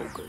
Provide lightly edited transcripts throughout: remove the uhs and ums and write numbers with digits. smoker.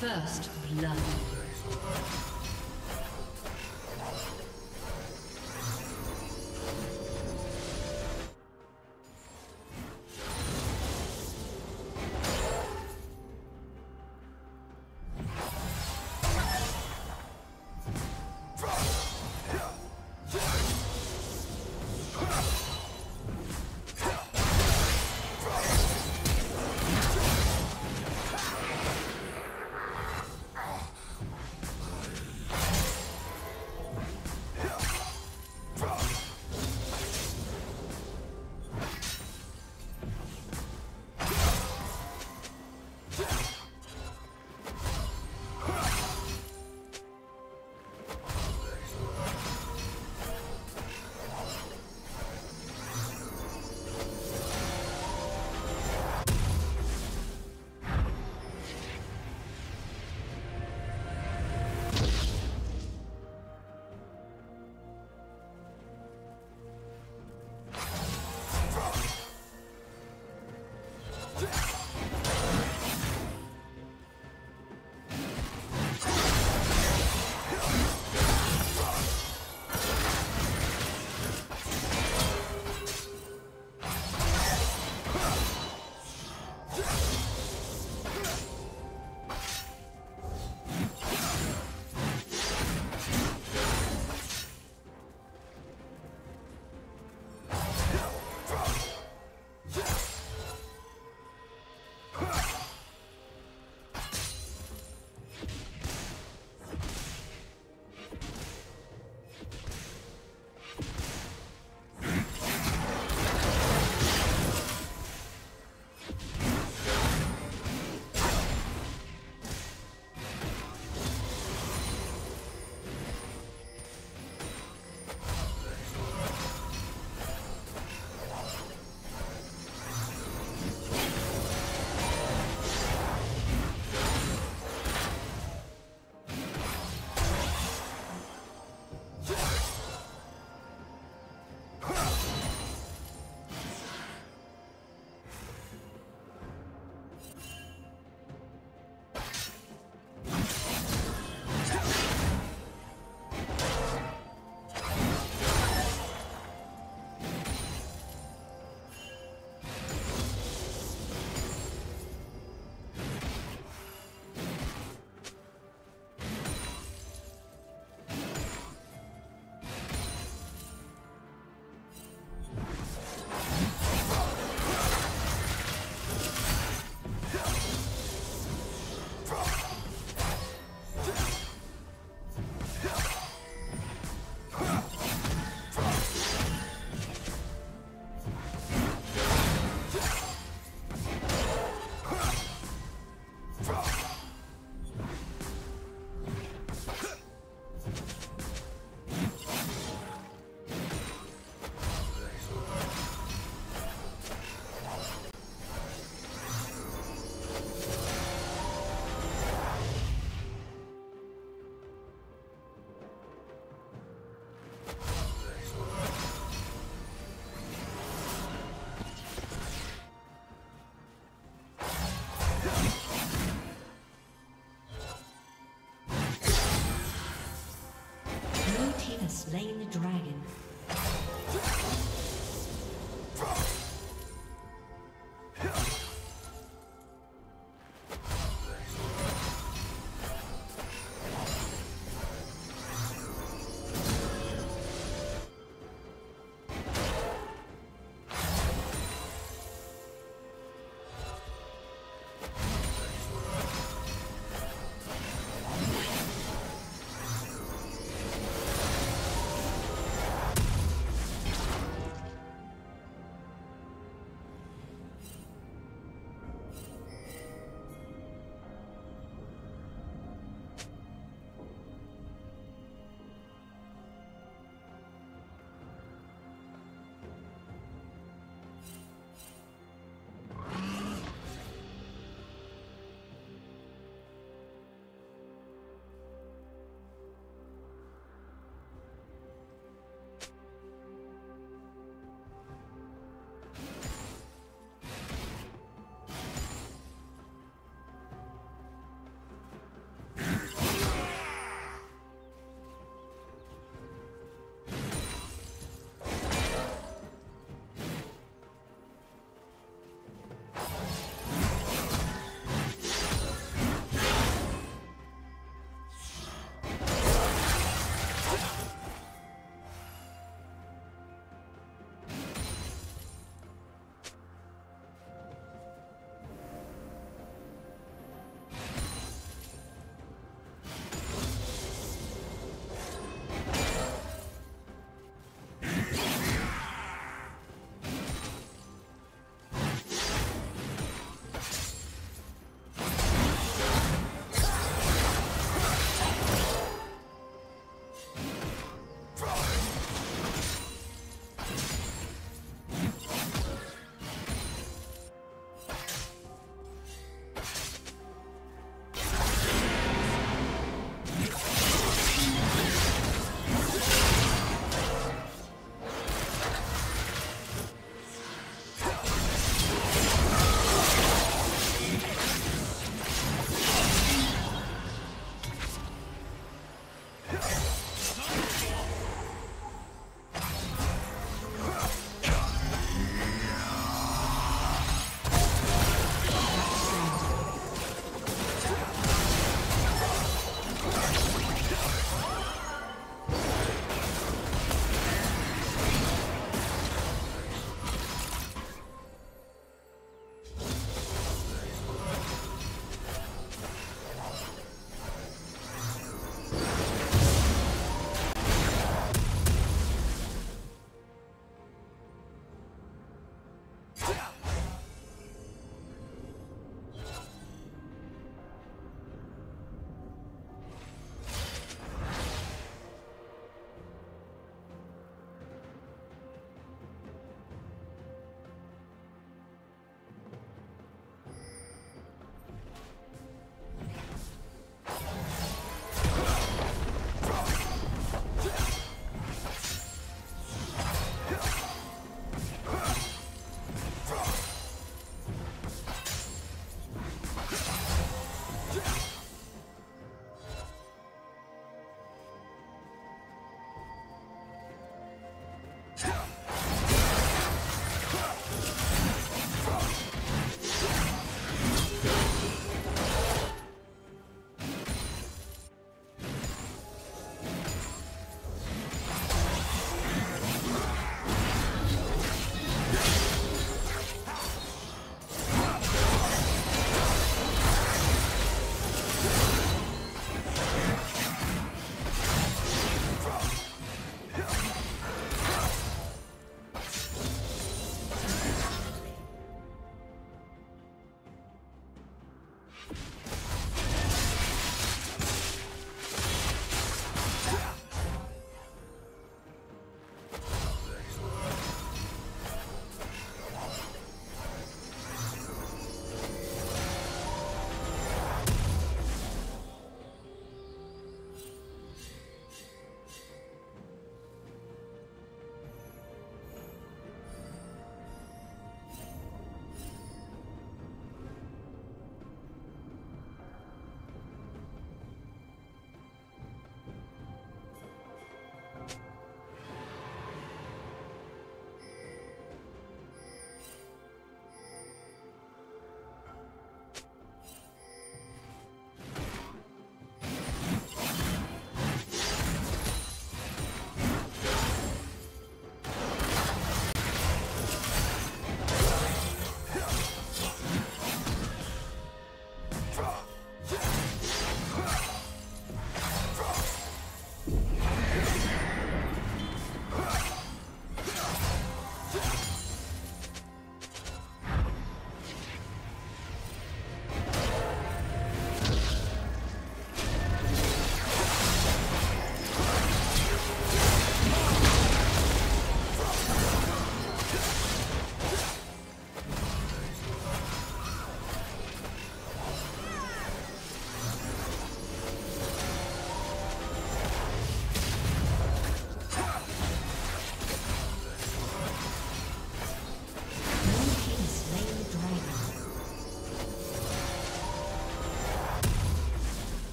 First blood.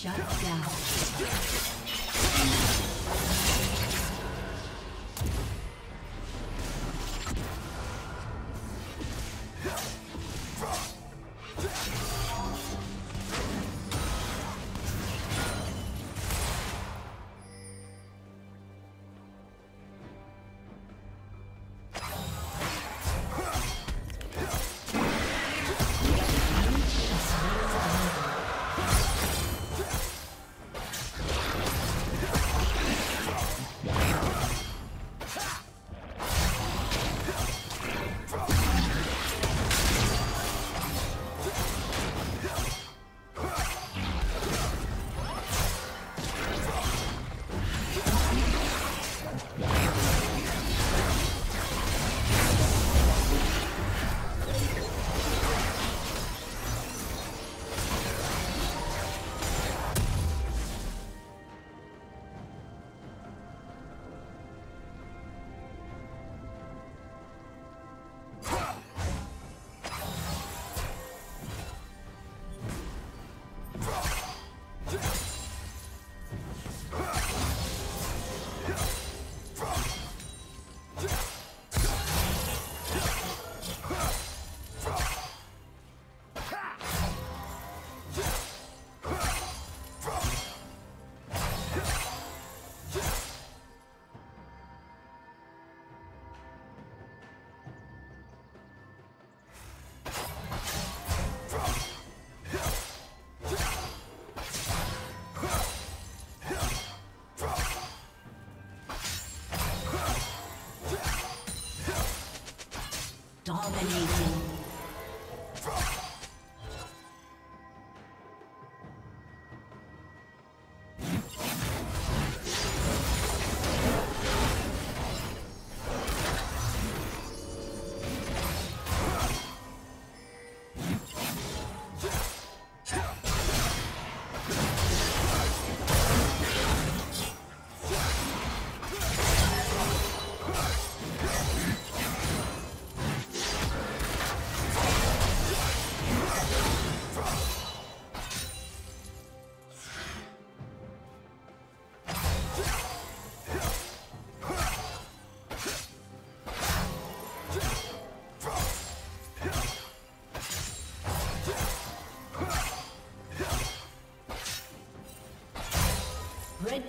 Shut down. Red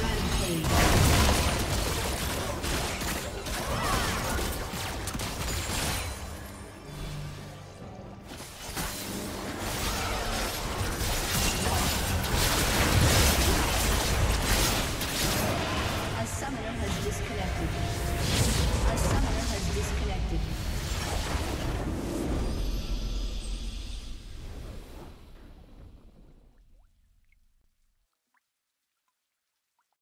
Rampage.